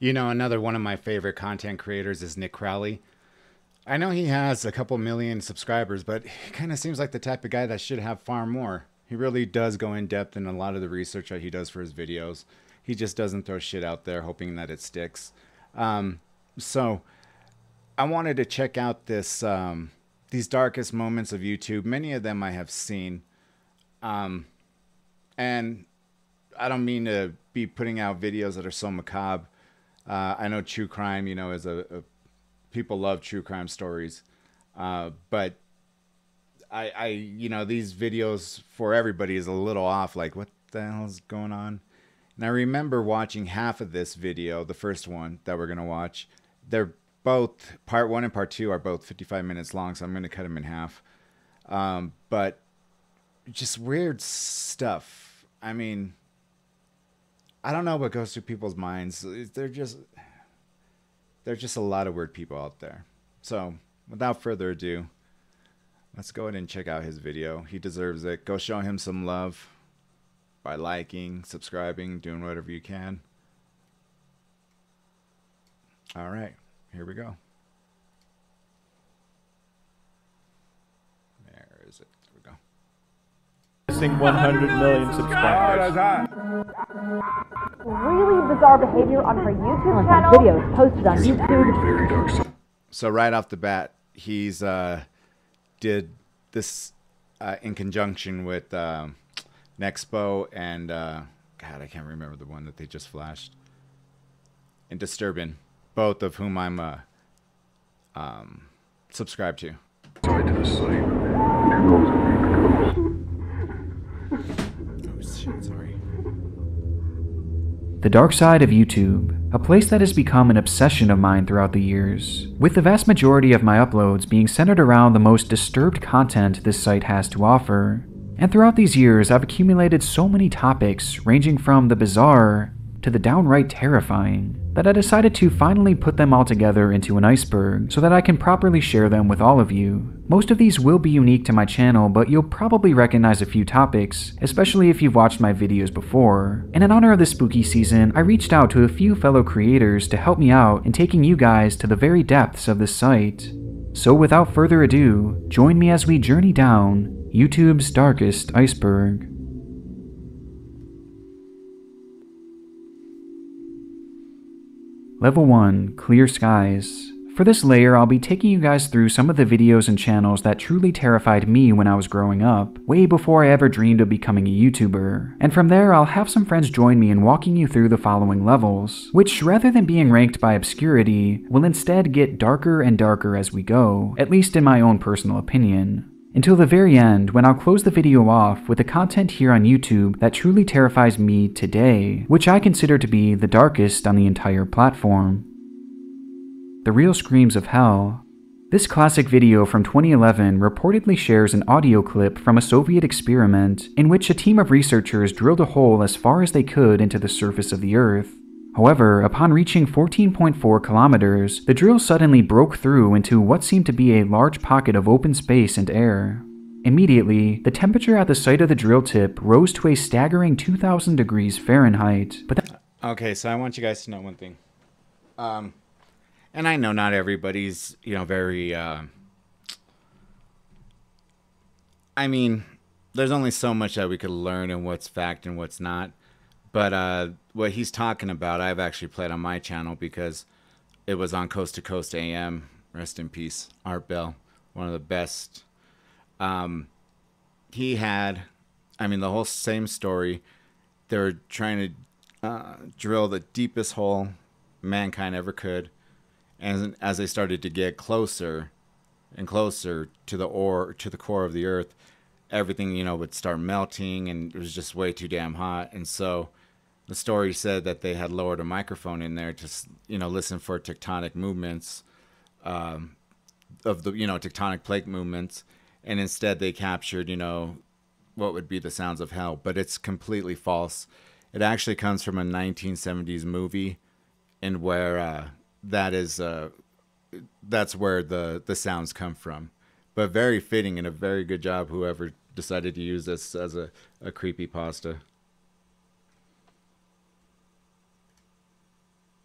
You know, another one of my favorite content creators is Nick Crowley. I know he has a couple million subscribers, but he kind of seems like the type of guy that should have far more. He really does go in depth in a lot of the research that he does for his videos. He just doesn't throw shit out there hoping that it sticks. So I wanted to check out this these darkest moments of YouTube. Many of them I have seen. And I don't mean to be putting out videos that are so macabre. I know true crime, you know, is people love true crime stories, but I you know, these videos for everybody is a little off. Like, what the hell is going on? And I remember watching half of this video, the first one that we're gonna watch. They're both part one and part two are both 55 minutes long, so I'm gonna cut them in half. But just weird stuff. I mean, I don't know what goes through people's minds. There's just a lot of weird people out there. So without further ado, let's go ahead and check out his video. He deserves it. Go show him some love by liking, subscribing, doing whatever you can. All right, here we go. There is it. There we go. Missing 100 million subscribers. Really bizarre behavior on her YouTube channel. Videos posted on YouTube. So right off the bat, he's did this in conjunction with Nexpo and God, I can't remember the one that they just flashed. And Disturbin, both of whom I'm subscribed to. Tied to the site. Oh shit! Sorry. The dark side of YouTube, a place that has become an obsession of mine throughout the years, with the vast majority of my uploads being centered around the most disturbed content this site has to offer. And throughout these years, I've accumulated so many topics ranging from the bizarre to the downright terrifying that I decided to finally put them all together into an iceberg so that I can properly share them with all of you. Most of these will be unique to my channel, but you'll probably recognize a few topics, especially if you've watched my videos before. And in honor of this spooky season, I reached out to a few fellow creators to help me out in taking you guys to the very depths of this site. So without further ado, join me as we journey down YouTube's darkest iceberg. Level 1, Clear Skies. For this layer, I'll be taking you guys through some of the videos and channels that truly terrified me when I was growing up, way before I ever dreamed of becoming a YouTuber. And from there, I'll have some friends join me in walking you through the following levels, which rather than being ranked by obscurity, will instead get darker and darker as we go, at least in my own personal opinion. Until the very end, when I'll close the video off with the content here on YouTube that truly terrifies me today, which I consider to be the darkest on the entire platform. The Real Screams of Hell. This classic video from 2011 reportedly shares an audio clip from a Soviet experiment in which a team of researchers drilled a hole as far as they could into the surface of the Earth. However, upon reaching 14.4 kilometers, the drill suddenly broke through into what seemed to be a large pocket of open space and air. Immediately, the temperature at the site of the drill tip rose to a staggering 2,000 degrees Fahrenheit. Okay, so I want you guys to know one thing. And I know not everybody's, you know, very... I mean, there's only so much that we could learn and what's fact and what's not. But what he's talking about, I've actually played on my channel because it was on Coast to Coast AM. Rest in peace, Art Bell, one of the best. He had, I mean, the whole same story. They were trying to drill the deepest hole mankind ever could. And as they started to get closer and closer to the core of the Earth, everything, you know, would start melting, and it was just way too damn hot. And so the story said that they had lowered a microphone in there to, you know, listen for tectonic movements of the, you know, tectonic plate movements. And instead they captured, you know, what would be the sounds of hell. But it's completely false. It actually comes from a 1970s movie, and where that's where the sounds come from. But very fitting and a very good job whoever decided to use this as a creepypasta.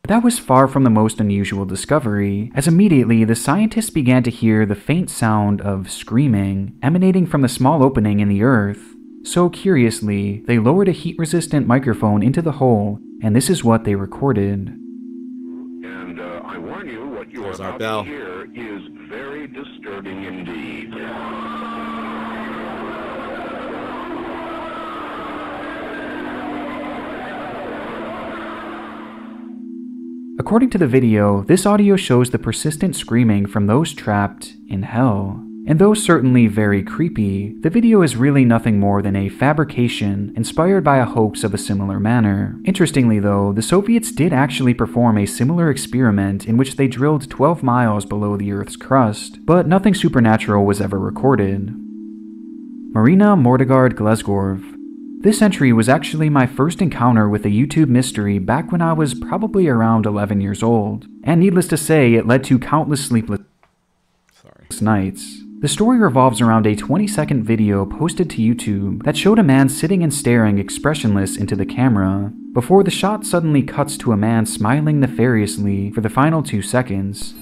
But that was far from the most unusual discovery, as immediately the scientists began to hear the faint sound of screaming emanating from the small opening in the earth. So curiously, they lowered a heat-resistant microphone into the hole, and this is what they recorded. And I warn you, what you are about to hear is very disturbing indeed. According to the video, this audio shows the persistent screaming from those trapped in hell. And though certainly very creepy, the video is really nothing more than a fabrication inspired by a hoax of a similar manner. Interestingly though, the Soviets did actually perform a similar experiment in which they drilled 12 miles below the Earth's crust, but nothing supernatural was ever recorded. Marina Mordegard Glesgorv. This entry was actually my first encounter with a YouTube mystery back when I was probably around 11 years old, and needless to say, it led to countless sleepless nights. The story revolves around a 20-second video posted to YouTube that showed a man sitting and staring expressionless into the camera, before the shot suddenly cuts to a man smiling nefariously for the final 2 seconds.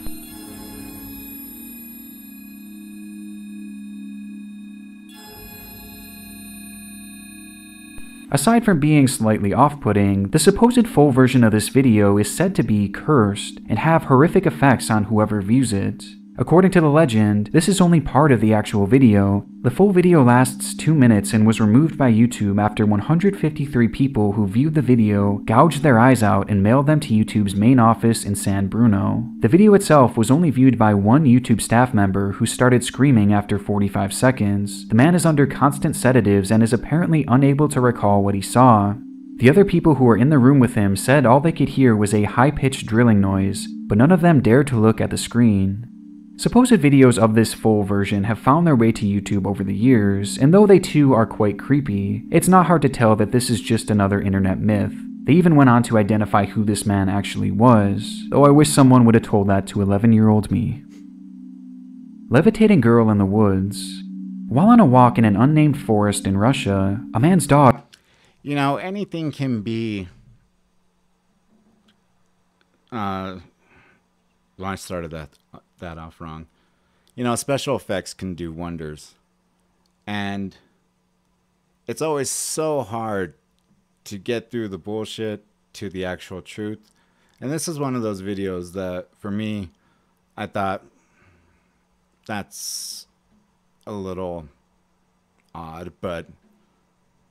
Aside from being slightly off-putting, the supposed full version of this video is said to be cursed and have horrific effects on whoever views it. According to the legend, this is only part of the actual video. The full video lasts 2 minutes and was removed by YouTube after 153 people who viewed the video gouged their eyes out and mailed them to YouTube's main office in San Bruno. The video itself was only viewed by one YouTube staff member who started screaming after 45 seconds. The man is under constant sedatives and is apparently unable to recall what he saw. The other people who were in the room with him said all they could hear was a high-pitched drilling noise, but none of them dared to look at the screen. Supposed videos of this full version have found their way to YouTube over the years, and though they too are quite creepy, it's not hard to tell that this is just another internet myth. They even went on to identify who this man actually was, though I wish someone would have told that to 11-year-old me. Levitating girl in the woods. While on a walk in an unnamed forest in Russia, a man's dog... You know, anything can be... Well, I started that off wrong. You know, special effects can do wonders, and it's always so hard to get through the bullshit to the actual truth. And this is one of those videos that for me, I thought that's a little odd, but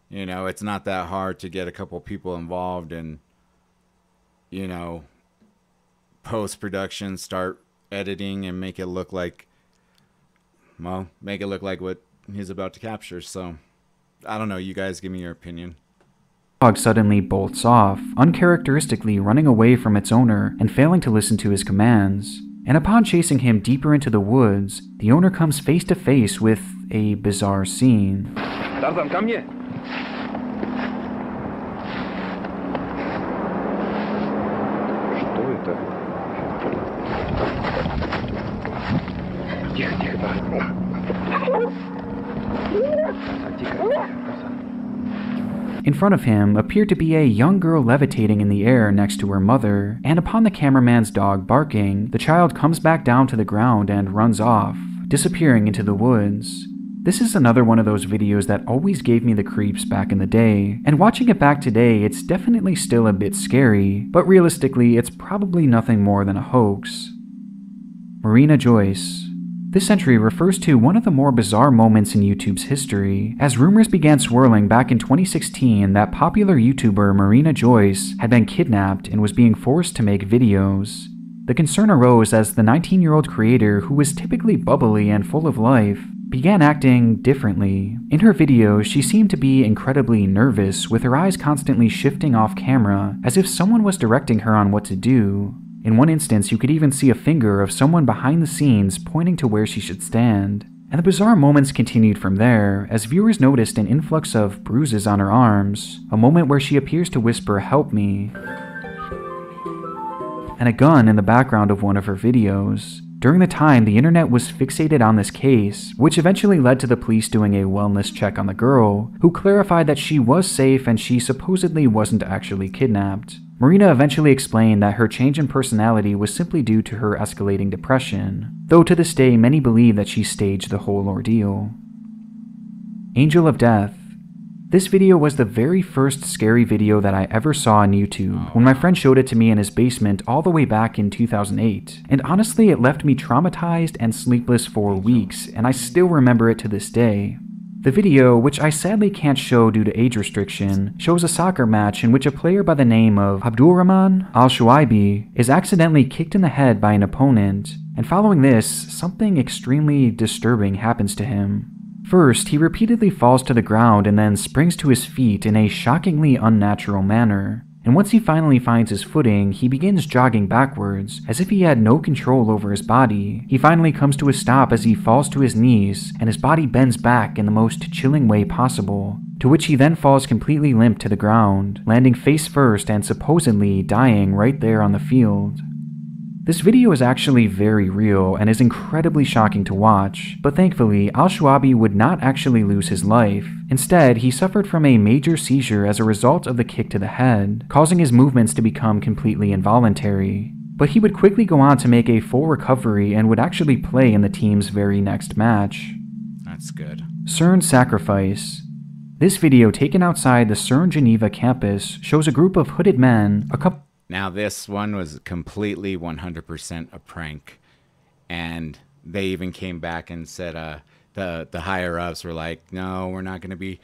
you know, it's not that hard to get a couple people involved and, you know, post-production start editing and make it look like, well, make it look like what he's about to capture. So I don't know, you guys give me your opinion. Dog suddenly bolts off, uncharacteristically running away from its owner and failing to listen to his commands. And upon chasing him deeper into the woods, the owner comes face to face with a bizarre scene. Tarzan, come here. In front of him appeared to be a young girl levitating in the air next to her mother, and upon the cameraman's dog barking, the child comes back down to the ground and runs off, disappearing into the woods. This is another one of those videos that always gave me the creeps back in the day, and watching it back today, it's definitely still a bit scary, but realistically, it's probably nothing more than a hoax. Marina Joyce. This entry refers to one of the more bizarre moments in YouTube's history, as rumors began swirling back in 2016 that popular YouTuber Marina Joyce had been kidnapped and was being forced to make videos. The concern arose as the 19-year-old creator, who was typically bubbly and full of life, began acting differently. In her videos, she seemed to be incredibly nervous, with her eyes constantly shifting off camera, as if someone was directing her on what to do. In one instance, you could even see a finger of someone behind the scenes pointing to where she should stand. And the bizarre moments continued from there, as viewers noticed an influx of bruises on her arms, a moment where she appears to whisper, "Help me," and a gun in the background of one of her videos. During the time, the internet was fixated on this case, which eventually led to the police doing a wellness check on the girl, who clarified that she was safe and she supposedly wasn't actually kidnapped. Marina eventually explained that her change in personality was simply due to her escalating depression, though to this day many believe that she staged the whole ordeal. Angel of Death. This video was the very first scary video that I ever saw on YouTube when my friend showed it to me in his basement all the way back in 2008, and honestly it left me traumatized and sleepless for weeks, and I still remember it to this day. The video, which I sadly can't show due to age restriction, shows a soccer match in which a player by the name of Abdulrahman Al-Shuaibi is accidentally kicked in the head by an opponent, and following this, something extremely disturbing happens to him. First, he repeatedly falls to the ground and then springs to his feet in a shockingly unnatural manner, and once he finally finds his footing, he begins jogging backwards, as if he had no control over his body. He finally comes to a stop as he falls to his knees, and his body bends back in the most chilling way possible, to which he then falls completely limp to the ground, landing face first and supposedly dying right there on the field. This video is actually very real and is incredibly shocking to watch, but thankfully Al-Shuaibi would not actually lose his life. Instead, he suffered from a major seizure as a result of the kick to the head, causing his movements to become completely involuntary. But he would quickly go on to make a full recovery and would actually play in the team's very next match. That's good. CERN Sacrifice. This video taken outside the CERN Geneva campus shows a group of hooded men, a couple... Now this one was completely 100% a prank, and they even came back and said the higher-ups were like, no, we're not going to be,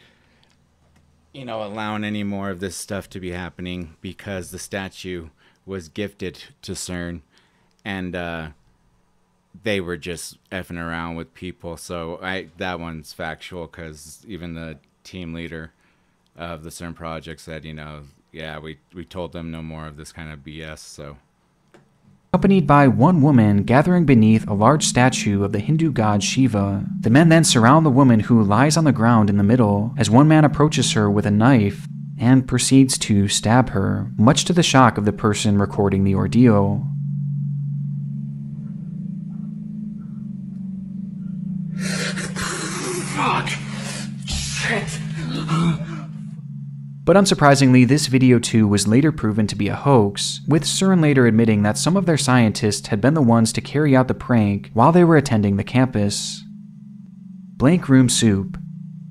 you know, allowing any more of this stuff to be happening because the statue was gifted to CERN, and they were just effing around with people. So that one's factual, because even the team leader of the CERN project said, you know, yeah, we told them no more of this kind of BS, so... Accompanied by one woman gathering beneath a large statue of the Hindu god Shiva. The men then surround the woman who lies on the ground in the middle, as one man approaches her with a knife and proceeds to stab her, much to the shock of the person recording the ordeal. Fuck! Shit! But unsurprisingly, this video too was later proven to be a hoax, with CERN later admitting that some of their scientists had been the ones to carry out the prank while they were attending the campus. Blank Room Soup.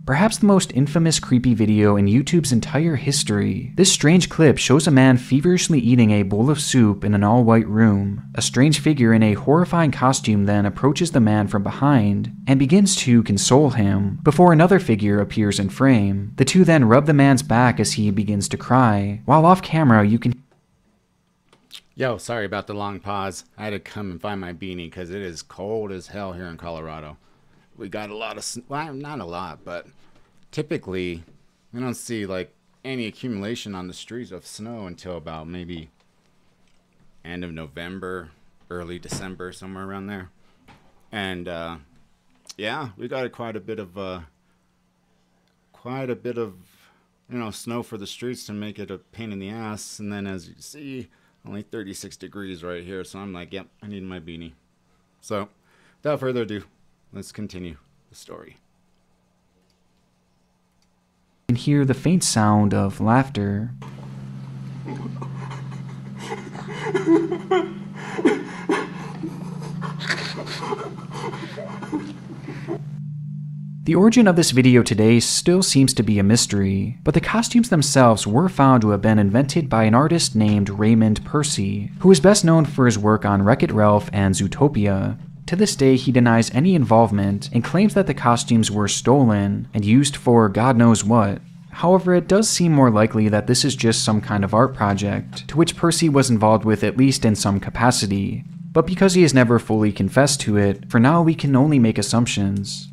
Perhaps the most infamous creepy video in YouTube's entire history, this strange clip shows a man feverishly eating a bowl of soup in an all-white room. A strange figure in a horrifying costume then approaches the man from behind and begins to console him, before another figure appears in frame. The two then rub the man's back as he begins to cry, while off camera you can... Yo, sorry about the long pause. I had to come and find my beanie because it is cold as hell here in Colorado. We got a lot of, well, not a lot, but typically we don't see like any accumulation on the streets of snow until about maybe end of November, early December, somewhere around there. And yeah, we got quite a bit of, you know, snow for the streets to make it a pain in the ass. And then as you see, only 36 degrees right here. So I'm like, yep, I need my beanie. So without further ado, let's continue the story. You can hear the faint sound of laughter. The origin of this video today still seems to be a mystery, but the costumes themselves were found to have been invented by an artist named Raymond Percy, who is best known for his work on Wreck-It Ralph and Zootopia. To this day, he denies any involvement and claims that the costumes were stolen and used for God knows what. However, it does seem more likely that this is just some kind of art project, to which Percy was involved with at least in some capacity. But because he has never fully confessed to it, for now we can only make assumptions.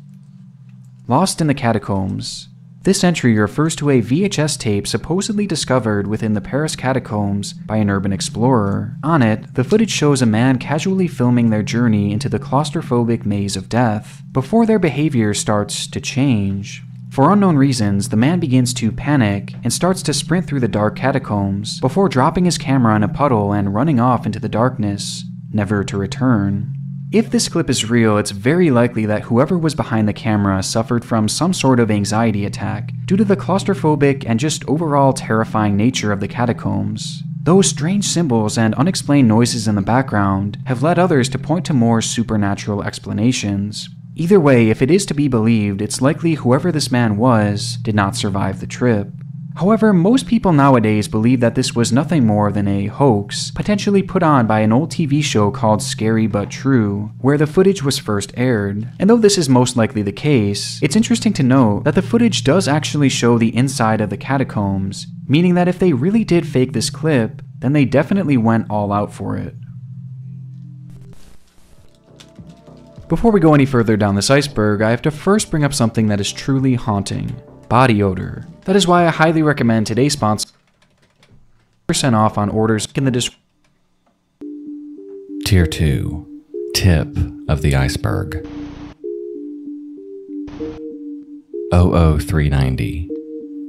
Lost in the Catacombs. This entry refers to a VHS tape supposedly discovered within the Paris catacombs by an urban explorer. On it, the footage shows a man casually filming their journey into the claustrophobic maze of death, before their behavior starts to change. For unknown reasons, the man begins to panic and starts to sprint through the dark catacombs, before dropping his camera in a puddle and running off into the darkness, never to return. If this clip is real, it's very likely that whoever was behind the camera suffered from some sort of anxiety attack due to the claustrophobic and just overall terrifying nature of the catacombs. Those strange symbols and unexplained noises in the background have led others to point to more supernatural explanations. Either way, if it is to be believed, it's likely whoever this man was did not survive the trip. However, most people nowadays believe that this was nothing more than a hoax, potentially put on by an old TV show called Scary But True, where the footage was first aired. And though this is most likely the case, it's interesting to note that the footage does actually show the inside of the catacombs, meaning that if they really did fake this clip, then they definitely went all out for it. Before we go any further down this iceberg, I have to first bring up something that is truly haunting: body odor. That is why I highly recommend today's sponsor, 10% off on orders in the description. Tier 2, tip of the iceberg. 00390.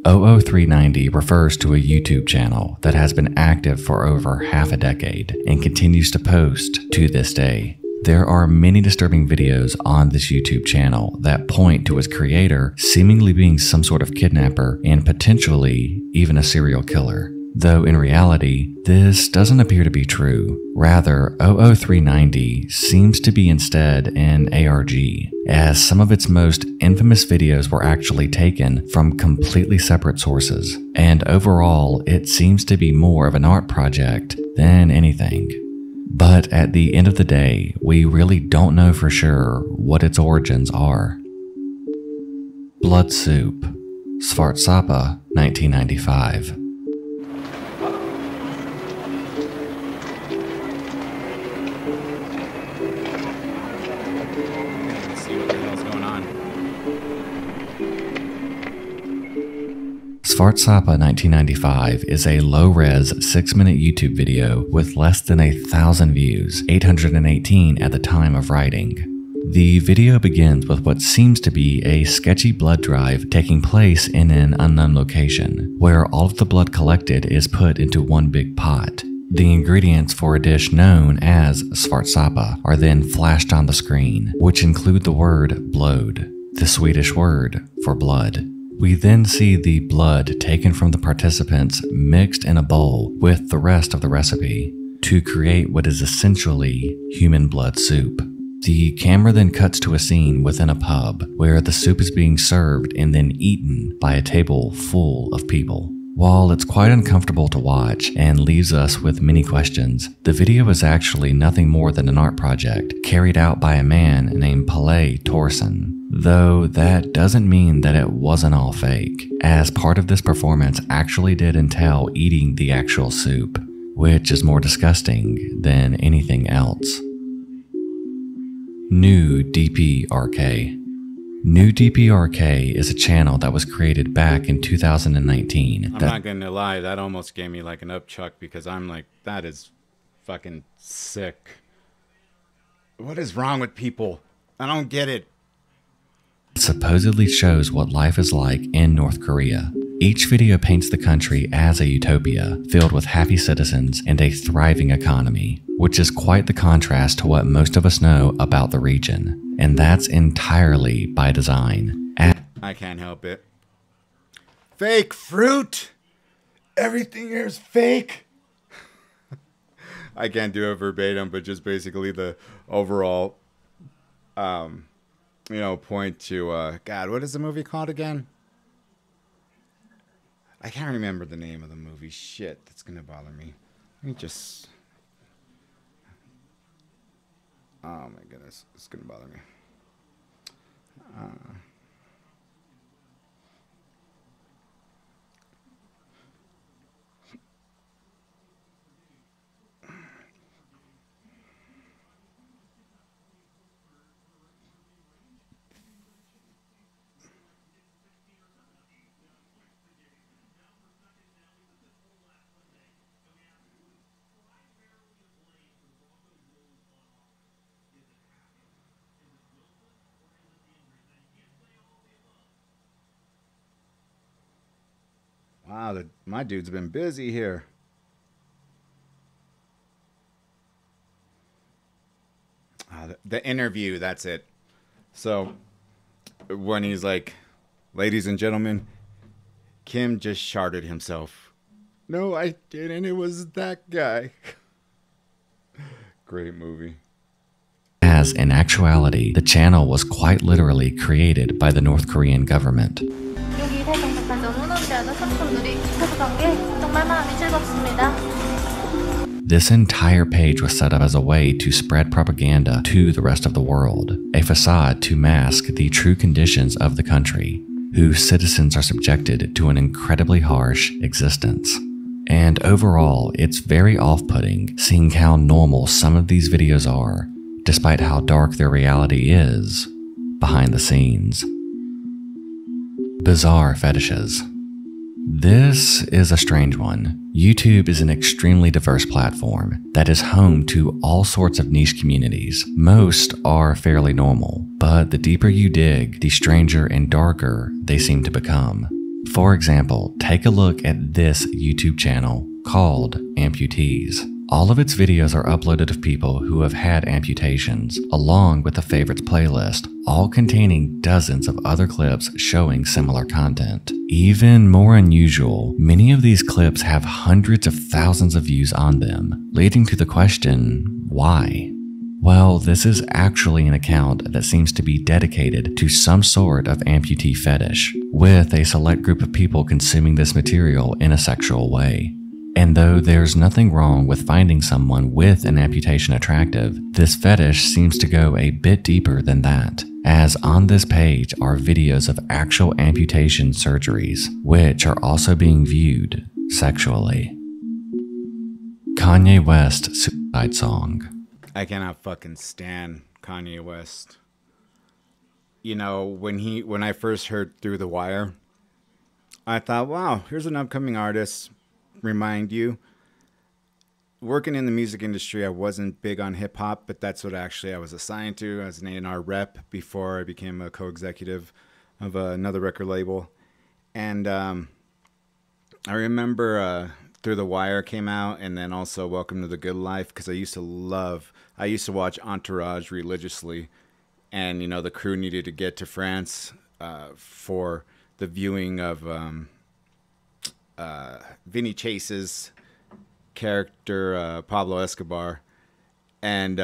00390 refers to a YouTube channel that has been active for over half a decade and continues to post to this day. There are many disturbing videos on this YouTube channel that point to its creator seemingly being some sort of kidnapper and potentially even a serial killer. Though in reality, this doesn't appear to be true. Rather, 00390 seems to be instead an ARG, as some of its most infamous videos were actually taken from completely separate sources. And overall, it seems to be more of an art project than anything. But at the end of the day, we really don't know for sure what its origins are. Blood Soup, Svartsapa, 1995. Svartsapa 1995 is a low-res 6-minute YouTube video with less than 1,000 views, 818 at the time of writing. The video begins with what seems to be a sketchy blood drive taking place in an unknown location, where all of the blood collected is put into one big pot. The ingredients for a dish known as Svartsapa are then flashed on the screen, which include the word blod, the Swedish word for blood. We then see the blood taken from the participants mixed in a bowl with the rest of the recipe to create what is essentially human blood soup. The camera then cuts to a scene within a pub where the soup is being served and then eaten by a table full of people. While it's quite uncomfortable to watch and leaves us with many questions, the video is actually nothing more than an art project carried out by a man named Pelle Torsson. Though that doesn't mean that it wasn't all fake, as part of this performance actually did entail eating the actual soup, which is more disgusting than anything else. New DPRK. New DPRK is a channel that was created back in 2019. I'm not gonna lie, that almost gave me like an upchuck because I'm like, that is fucking sick. What is wrong with people? I don't get it. Supposedly shows what life is like in North Korea. Each video paints the country as a utopia, filled with happy citizens and a thriving economy, which is quite the contrast to what most of us know about the region. And that's entirely by design. I can't help it. Fake fruit! Everything here is fake! I can't do it verbatim, but just basically the overall, you know, point to, God, what is the movie called again? I can't remember the name of the movie. Shit, that's gonna bother me. Let me just... Oh my goodness, it's gonna bother me. Wow, my dude's been busy here. The interview, that's it. So when he's like, ladies and gentlemen, Kim just sharted himself. No, I didn't. It was that guy. Great movie. As in actuality, the channel was quite literally created by the North Korean government. This entire page was set up as a way to spread propaganda to the rest of the world, a facade to mask the true conditions of the country, whose citizens are subjected to an incredibly harsh existence. And overall, it's very off-putting seeing how normal some of these videos are, despite how dark their reality is behind the scenes. Bizarre fetishes. This is a strange one. YouTube is an extremely diverse platform that is home to all sorts of niche communities. Most are fairly normal, but the deeper you dig, the stranger and darker they seem to become. For example, take a look at this YouTube channel called Amputees. All of its videos are uploaded of people who have had amputations, along with a favorites playlist, all containing dozens of other clips showing similar content. Even more unusual, many of these clips have hundreds of thousands of views on them, leading to the question, why? Well, this is actually an account that seems to be dedicated to some sort of amputee fetish, with a select group of people consuming this material in a sexual way. And though there's nothing wrong with finding someone with an amputation attractive, this fetish seems to go a bit deeper than that, as on this page are videos of actual amputation surgeries, which are also being viewed sexually. Kanye West suicide song. I cannot fucking stand Kanye West. You know, when I first heard Through the Wire, I thought, wow, here's an upcoming artist. Remind you, working in the music industry, I wasn't big on hip-hop, but that's what actually I was assigned to. I was an A&R rep before I became a co-executive of another record label. And I remember Through the Wire came out, and then also Welcome to the Good Life, because I used to watch Entourage religiously, and you know, the crew needed to get to France for the viewing of Vinny Chase's character, Pablo Escobar, and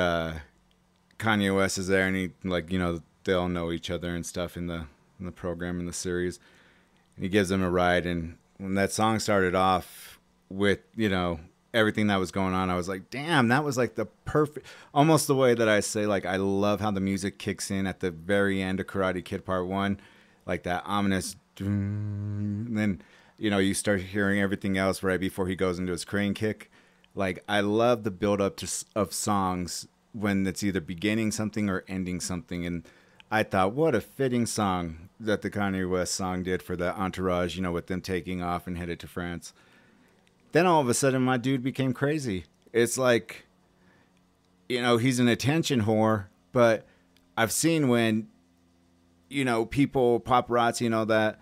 Kanye West is there, and he, like, you know, they all know each other and stuff in the program, in the series, and he gives them a ride. And when that song started off with, you know, everything that was going on, I was like, damn, that was like the perfect, almost the way that I say, like, I love how the music kicks in at the very end of Karate Kid Part 1, like that ominous, and then, you know, you start hearing everything else right before he goes into his crane kick. Like, I love the build-up of songs when it's either beginning something or ending something. And I thought, what a fitting song that the Kanye West song did for the Entourage, you know, with them taking off and headed to France. Then all of a sudden, my dude became crazy. It's like, you know, he's an attention whore, but I've seen when, you know, people, paparazzi and all that,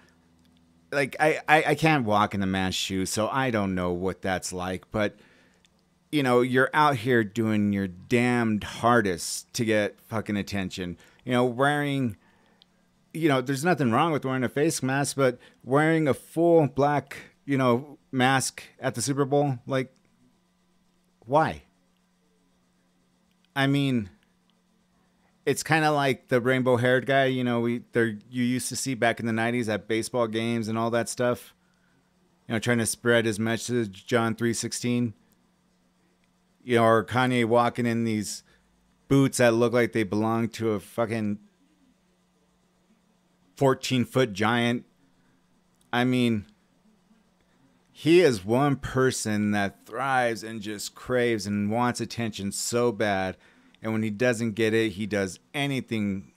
like, I can't walk in the man's shoes, so I don't know what that's like. But, you know, you're out here doing your damned hardest to get fucking attention. You know, wearing, you know, there's nothing wrong with wearing a face mask, but wearing a full black, you know, mask at the Super Bowl, like, why? I mean, it's kind of like the rainbow-haired guy, you know, you used to see back in the 90s at baseball games and all that stuff. You know, trying to spread his message, John 3:16. You know, or Kanye walking in these boots that look like they belong to a fucking 14-foot giant. I mean, he is one person that thrives and just craves and wants attention so bad. And when he doesn't get it, he does anything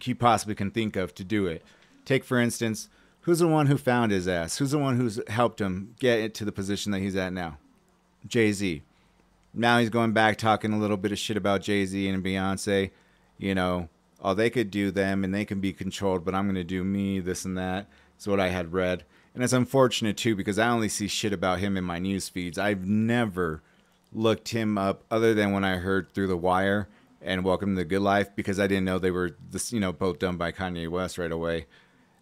he possibly can think of to do it. Take, for instance, who's the one who found his ass? Who's the one who's helped him get it to the position that he's at now? Jay-Z. Now he's going back talking a little bit of shit about Jay-Z and Beyonce. You know, oh, they could do them and they can be controlled, but I'm going to do me, this and that. That's what I had read. And it's unfortunate, too, because I only see shit about him in my news feeds. I've never looked him up other than when I heard Through the Wire and Welcome to the Good Life, because I didn't know they were this, you know, both done by Kanye West right away.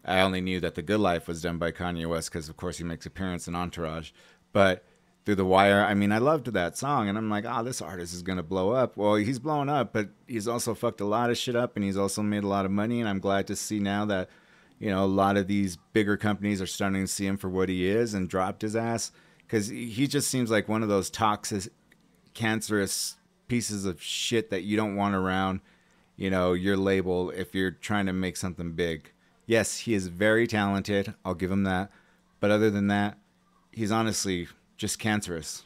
I only knew that the Good Life was done by Kanye West because, of course, he makes appearance in Entourage. But Through the Wire, I mean, I loved that song, and I'm like, oh, this artist is going to blow up. Well, he's blown up, but he's also fucked a lot of shit up, and he's also made a lot of money, and I'm glad to see now that, you know, a lot of these bigger companies are starting to see him for what he is and dropped his ass, because he just seems like one of those toxic, cancerous pieces of shit that you don't want around, you know, your label if you're trying to make something big. Yes, he is very talented. I'll give him that. But other than that, he's honestly just cancerous.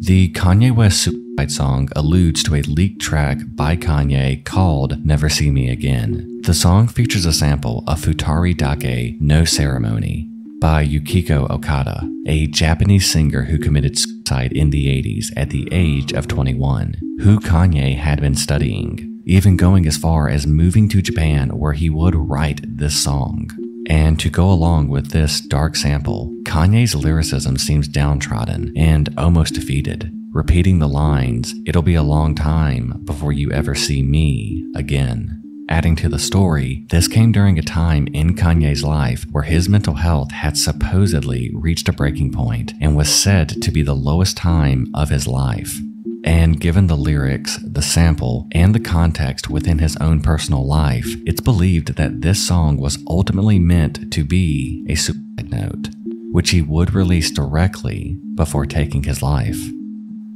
The Kanye West Suicide song alludes to a leaked track by Kanye called Never See Me Again. The song features a sample of Futari Dake No Ceremony by Yukiko Okada, a Japanese singer who committed suicide in the 80s at the age of 21, who Kanye had been studying, even going as far as moving to Japan where he would write this song. And to go along with this dark sample, Kanye's lyricism seems downtrodden and almost defeated, repeating the lines, "It'll be a long time before you ever see me again." Adding to the story, this came during a time in Kanye's life where his mental health had supposedly reached a breaking point and was said to be the lowest time of his life. And given the lyrics, the sample, and the context within his own personal life, it's believed that this song was ultimately meant to be a suicide note, which he would release directly before taking his life.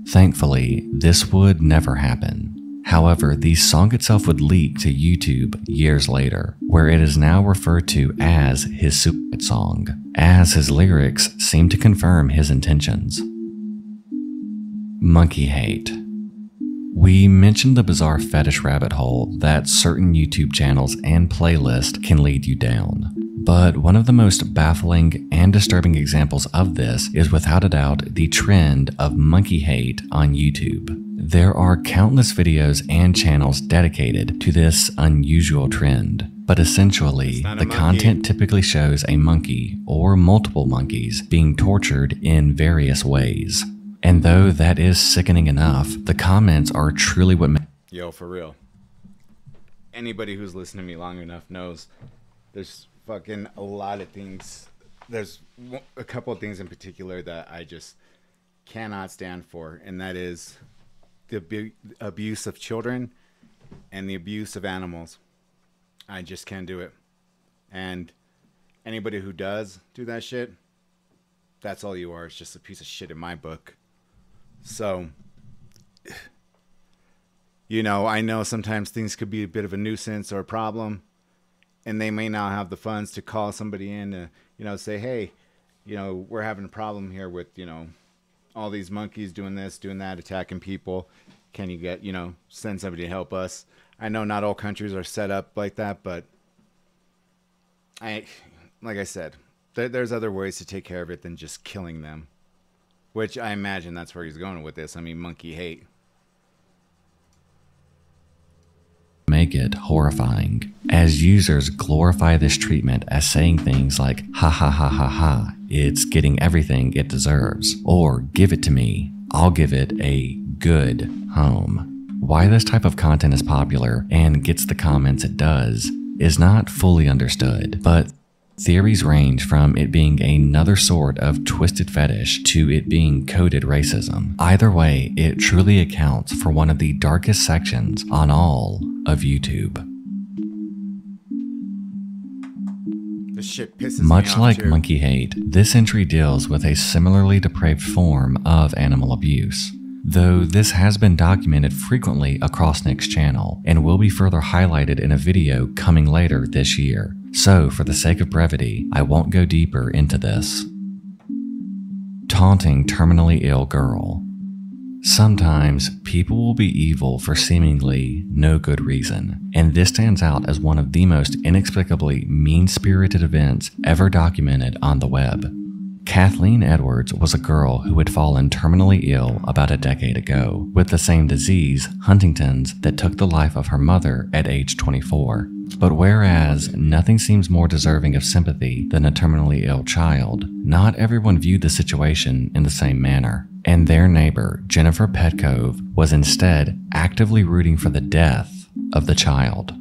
Thankfully, this would never happen. However, the song itself would leak to YouTube years later, where it is now referred to as his suicide song, as his lyrics seem to confirm his intentions. Monkey hate. We mentioned the bizarre fetish rabbit hole that certain YouTube channels and playlists can lead you down. But one of the most baffling and disturbing examples of this is without a doubt the trend of monkey hate on YouTube. There are countless videos and channels dedicated to this unusual trend. But essentially, the content typically shows a monkey or multiple monkeys being tortured in various ways. And though that is sickening enough, the comments are truly what makes... Yo, for real. Anybody who's listened to me long enough knows there's fucking a lot of things. There's a couple of things in particular that I just cannot stand for, and that is the abuse of children and the abuse of animals. I just can't do it. And anybody who does do that shit, that's all you are. It's just a piece of shit in my book. So, you know, I know sometimes things could be a bit of a nuisance or a problem, and they may not have the funds to call somebody in to, you know, say, hey, you know, we're having a problem here with, you know, all these monkeys doing this, doing that, attacking people. Can you get, you know, send somebody to help us? I know not all countries are set up like that, but like I said, there's other ways to take care of it than just killing them. Which I imagine that's where he's going with this. I mean, monkey hate. Make it horrifying, as users glorify this treatment as saying things like, ha ha ha ha ha, it's getting everything it deserves, or give it to me, I'll give it a good home. Why this type of content is popular and gets the comments it does is not fully understood, but theories range from it being another sort of twisted fetish to it being coded racism. Either way, it truly accounts for one of the darkest sections on all of YouTube. This shit pisses me off. Much like monkey hate, this entry deals with a similarly depraved form of animal abuse. Though this has been documented frequently across Nick's channel and will be further highlighted in a video coming later this year. So, for the sake of brevity, I won't go deeper into this. Taunting terminally ill girl. Sometimes, people will be evil for seemingly no good reason, and this stands out as one of the most inexplicably mean-spirited events ever documented on the web. Kathleen Edwards was a girl who had fallen terminally ill about a decade ago with the same disease, Huntington's, that took the life of her mother at age 24. But whereas nothing seems more deserving of sympathy than a terminally ill child, not everyone viewed the situation in the same manner. And their neighbor, Jennifer Petkov, was instead actively rooting for the death of the child.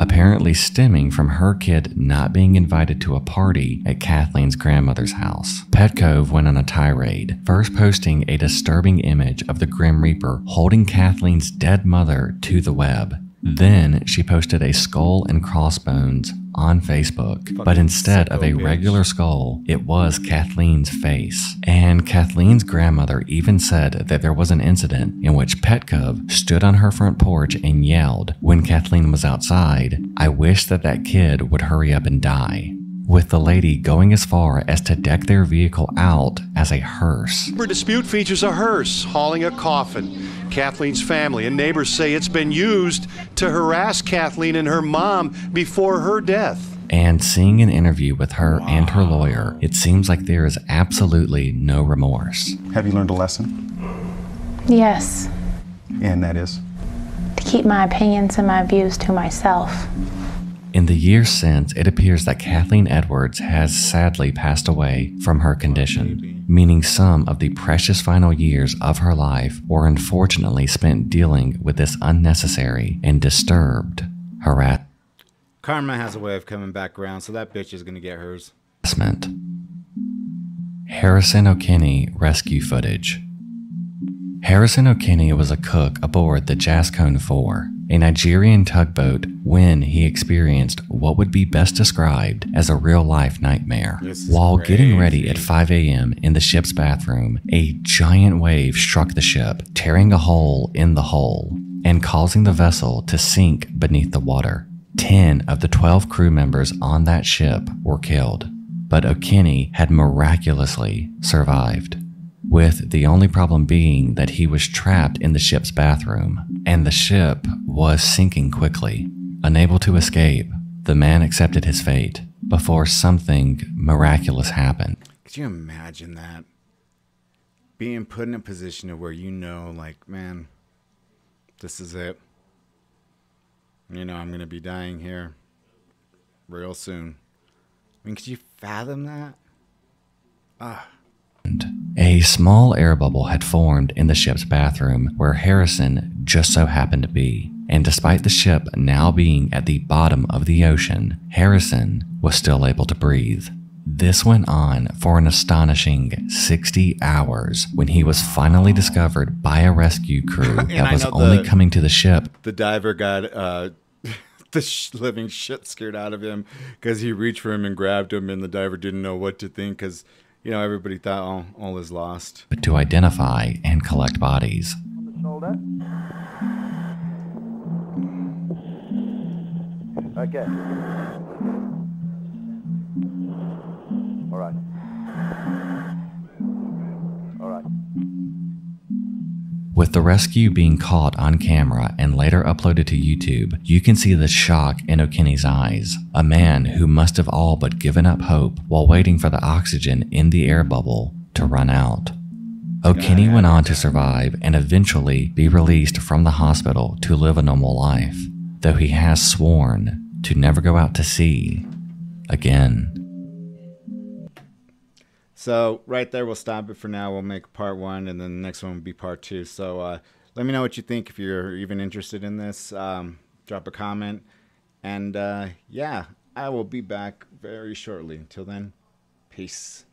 apparently stemming from her kid not being invited to a party at Kathleen's grandmother's house. Petkov went on a tirade, first posting a disturbing image of the Grim Reaper holding Kathleen's dead mother to the web. Then she posted a skull and crossbones on Facebook, but instead of a regular skull, it was Kathleen's face. And Kathleen's grandmother even said that there was an incident in which Petkov stood on her front porch and yelled, when Kathleen was outside, "I wish that that kid would hurry up and die," with the lady going as far as to deck their vehicle out as a hearse. Our dispute features a hearse hauling a coffin. Kathleen's family and neighbors say it's been used to harass Kathleen and her mom before her death. And seeing an interview with her and her lawyer, it seems like there is absolutely no remorse. Have you learned a lesson? Yes. And that is? To keep my opinions and my views to myself. In the years since, it appears that Kathleen Edwards has sadly passed away from her condition, meaning some of the precious final years of her life were unfortunately spent dealing with this unnecessary and disturbed harassment. Karma has a way of coming back around, so that bitch is gonna get hers. Harrison Okene rescue footage. Harrison Okene was a cook aboard the Jascone 4, a Nigerian tugboat, when he experienced what would be best described as a real-life nightmare. While getting ready at 5 a.m. in the ship's bathroom, a giant wave struck the ship, tearing a hole in the hull and causing the vessel to sink beneath the water. 10 of the 12 crew members on that ship were killed, but Okene had miraculously survived, with the only problem being that he was trapped in the ship's bathroom, and the ship was sinking quickly. Unable to escape, the man accepted his fate before something miraculous happened. Could you imagine that? Being put in a position of where you know, like, man, this is it. You know, I'm gonna be dying here real soon. I mean, could you fathom that? Ah. A small air bubble had formed in the ship's bathroom where Harrison just so happened to be, and despite the ship now being at the bottom of the ocean, Harrison was still able to breathe. This went on for an astonishing 60 hours when he was finally discovered by a rescue crew that was only coming to the ship. The diver got the living shit scared out of him because he reached for him and grabbed him, and the diver didn't know what to think because, you know, everybody thought all is lost. But to identify and collect bodies. On the shoulder. Okay. All right. All right. With the rescue being caught on camera and later uploaded to YouTube, you can see the shock in Okene's eyes. A man who must have all but given up hope while waiting for the oxygen in the air bubble to run out. Okene went on to survive and eventually be released from the hospital to live a normal life, though he has sworn to never go out to sea again. So right there, we'll stop it for now. We'll make part 1, and then the next one will be part 2. So let me know what you think if you're even interested in this. Drop a comment. And yeah, I will be back very shortly. Until then, peace.